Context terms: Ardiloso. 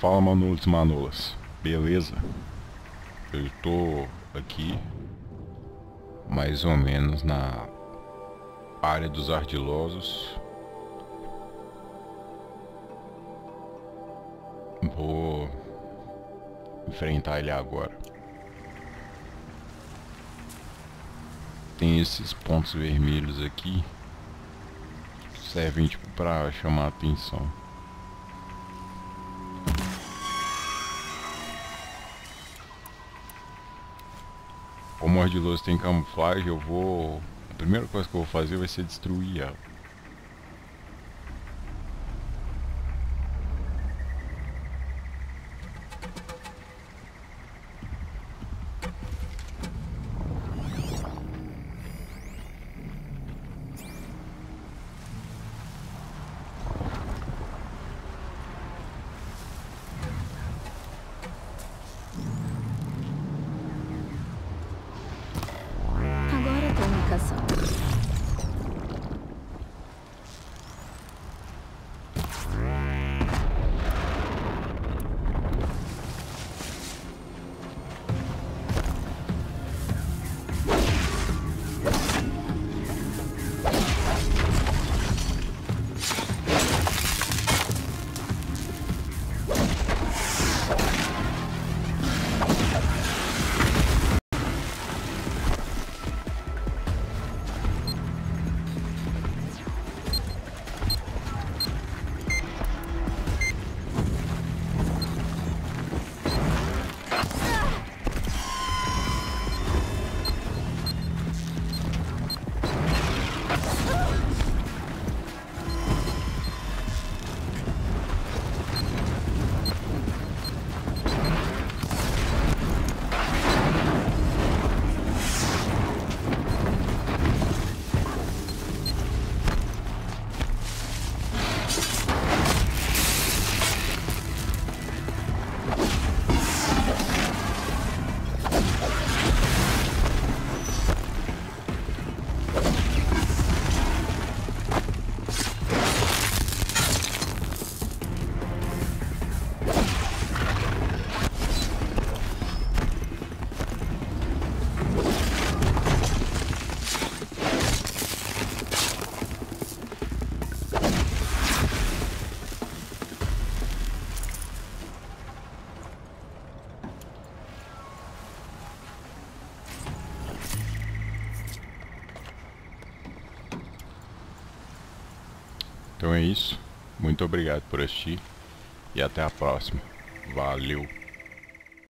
Fala, Manolos e Manolas, beleza? Eu tô aqui mais ou menos na área dos ardilosos. Vou enfrentar ele agora. Tem esses pontos vermelhos aqui, servem tipo pra chamar a atenção. Como o ardiloso tem camuflagem, eu vou... A primeira coisa que eu vou fazer vai ser destruir ela. Então é isso, muito obrigado por assistir e até a próxima, valeu!